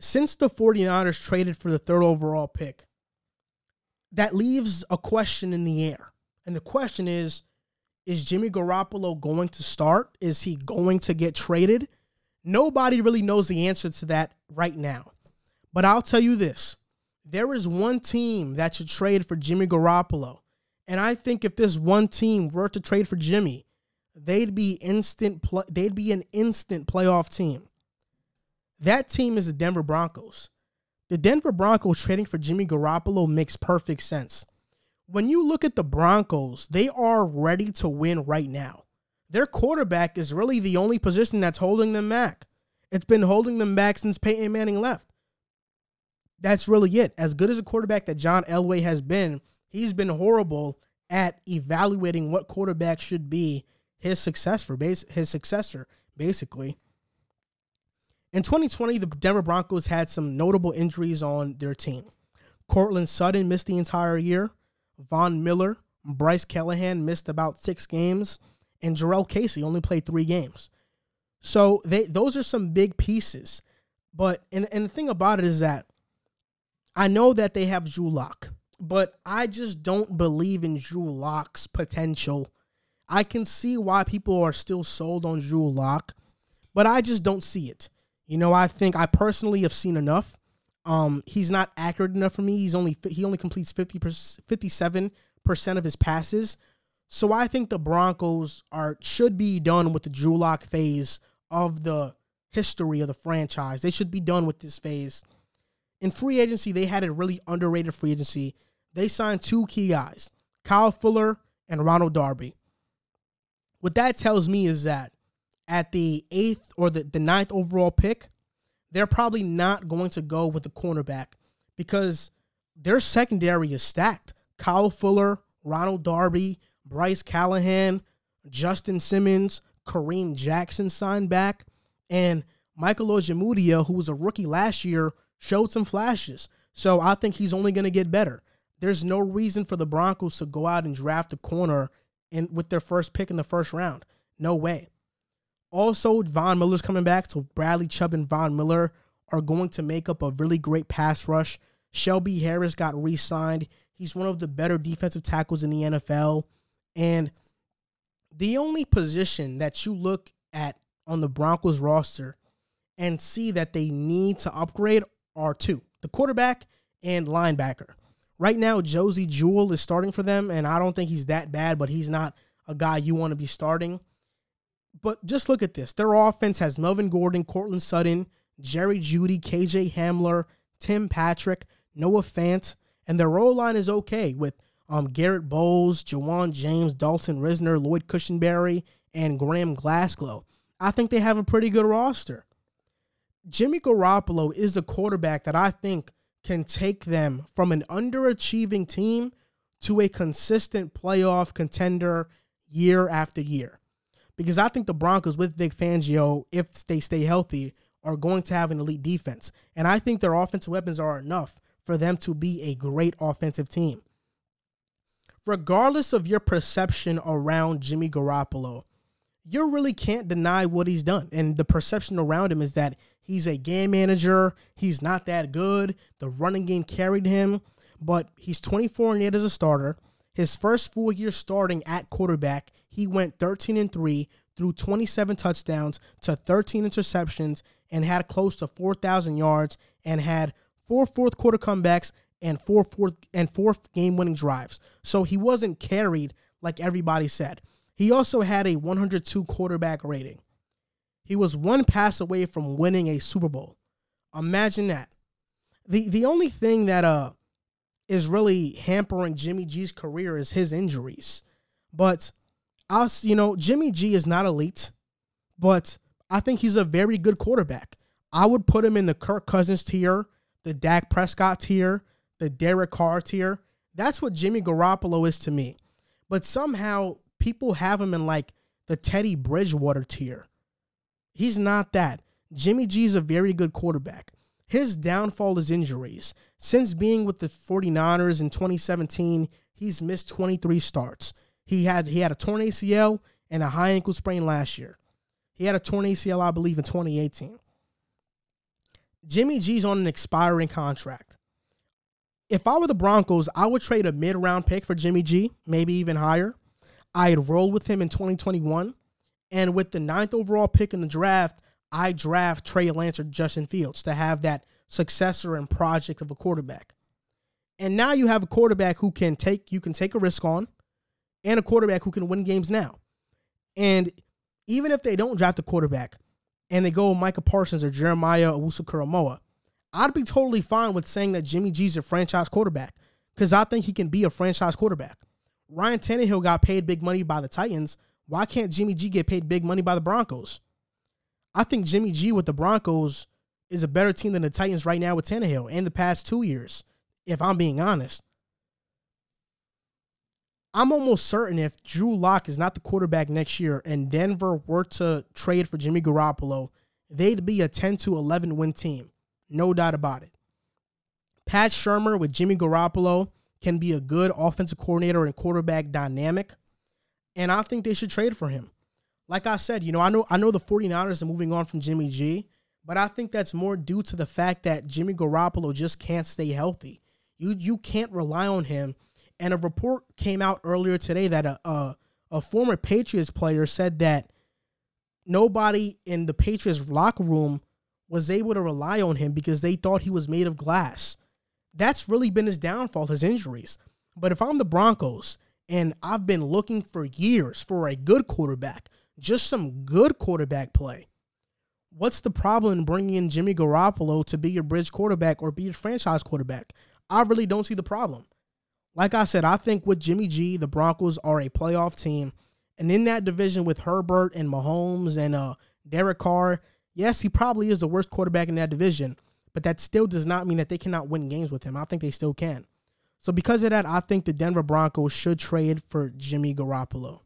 since the 49ers traded for the 3rd overall pick, that leaves a question in the air. And the question is Jimmy Garoppolo going to start? Is he going to get traded? Nobody really knows the answer to that right now. But I'll tell you this. There is one team that should trade for Jimmy Garoppolo. And I think if this one team were to trade for Jimmy, they'd be an instant playoff team. That team is the Denver Broncos. The Denver Broncos trading for Jimmy Garoppolo makes perfect sense. When you look at the Broncos, they are ready to win right now. Their quarterback is really the only position that's holding them back. It's been holding them back since Peyton Manning left. That's really it. As good as a quarterback that John Elway has been, he's been horrible at evaluating what quarterback should be his successor, basically. In 2020, the Denver Broncos had some notable injuries on their team. Courtland Sutton missed the entire year. Von Miller, Bryce Callahan missed about 6 games. And Jarrell Casey only played 3 games. So those are some big pieces. But and the thing about it is that I know that they have Drew Lock, but I just don't believe in Drew Lock's potential. I can see why people are still sold on Drew Lock, but I just don't see it. You know, I think I personally have seen enough. He's not accurate enough for me. He only completes 57% of his passes. So I think the Broncos should be done with the Drew Lock phase of the history of the franchise. They should be done with this phase. In free agency, they had a really underrated free agency. They signed 2 key guys, Kyle Fuller and Ronald Darby. What that tells me is that at the 8th or the 9th overall pick, they're probably not going to go with the cornerback because their secondary is stacked. Kyle Fuller, Ronald Darby, Bryce Callahan, Justin Simmons, Kareem Jackson signed back, and Michael Ojemudia, who was a rookie last year, showed some flashes. So I think he's only going to get better. There's no reason for the Broncos to go out and draft a corner and with their first pick in the 1st round. No way. Also, Von Miller's coming back, so Bradley Chubb and Von Miller are going to make up a really great pass rush. Shelby Harris got re-signed. He's one of the better defensive tackles in the NFL. And the only position that you look at on the Broncos roster and see that they need to upgrade are 2, the quarterback and linebacker. Right now, Josie Jewell is starting for them, and I don't think he's that bad, but he's not a guy you want to be starting. But just look at this. Their offense has Melvin Gordon, Courtland Sutton, Jerry Judy, KJ Hamler, Tim Patrick, Noah Fant, and their roll line is okay with Garrett Bowles, Jawan James, Dalton Risner, Lloyd Cushenberry, and Graham Glasgow. I think they have a pretty good roster. Jimmy Garoppolo is the quarterback that I think can take them from an underachieving team to a consistent playoff contender year after year. Because I think the Broncos with Vic Fangio, if they stay healthy, are going to have an elite defense. And I think their offensive weapons are enough for them to be a great offensive team. Regardless of your perception around Jimmy Garoppolo, you really can't deny what he's done. And the perception around him is that he's a game manager. He's not that good. The running game carried him. But he's 24-8 as a starter. His first full year starting at quarterback, he went 13-3, threw 27 touchdowns to 13 interceptions, and had close to 4,000 yards, and had 4 fourth-quarter comebacks and 4 game-winning drives. So he wasn't carried like everybody said. He also had a 102 quarterback rating. He was 1 pass away from winning a Super Bowl. Imagine that. The only thing that is really hampering Jimmy G's career is his injuries, but Jimmy G is not elite, but I think he's a very good quarterback. I would put him in the Kirk Cousins tier, the Dak Prescott tier, the Derek Carr tier. That's what Jimmy Garoppolo is to me. But somehow people have him in like the Teddy Bridgewater tier. He's not that. Jimmy G is a very good quarterback. His downfall is injuries. Since being with the 49ers in 2017, he's missed 23 starts. He had a torn ACL and a high ankle sprain last year. He had a torn ACL, I believe, in 2018. Jimmy G's on an expiring contract. If I were the Broncos, I would trade a mid-round pick for Jimmy G, maybe even higher. I'd roll with him in 2021. And with the 9th overall pick in the draft, I draft Trey Lance or Justin Fields to have that successor and project of a quarterback. And now you have a quarterback who can take, you can take a risk on, and a quarterback who can win games now. And even if they don't draft a quarterback and they go Micah Parsons or Jeremiah Owusu-Koramoah, I'd be totally fine with saying that Jimmy G's a franchise quarterback because I think he can be a franchise quarterback. Ryan Tannehill got paid big money by the Titans. Why can't Jimmy G get paid big money by the Broncos? I think Jimmy G with the Broncos is a better team than the Titans right now with Tannehill in the past 2 years, if I'm being honest. I'm almost certain if Drew Lock is not the quarterback next year and Denver were to trade for Jimmy Garoppolo, they'd be a 10 to 11 win team. No doubt about it. Pat Shurmur with Jimmy Garoppolo can be a good offensive coordinator and quarterback dynamic, and I think they should trade for him. Like I said, you know, I know the 49ers are moving on from Jimmy G, but I think that's more due to the fact that Jimmy Garoppolo just can't stay healthy. You can't rely on him. And a report came out earlier today that a former Patriots player said that nobody in the Patriots locker room was able to rely on him because they thought he was made of glass. That's really been his downfall, his injuries. But if I'm the Broncos, and I've been looking for years for a good quarterback, just some good quarterback play, what's the problem in bringing in Jimmy Garoppolo to be your bridge quarterback or be your franchise quarterback? I really don't see the problem. Like I said, I think with Jimmy G, the Broncos are a playoff team. And in that division with Herbert and Mahomes and Derek Carr, yes, he probably is the worst quarterback in that division, but that still does not mean that they cannot win games with him. I think they still can. So because of that, I think the Denver Broncos should trade for Jimmy Garoppolo.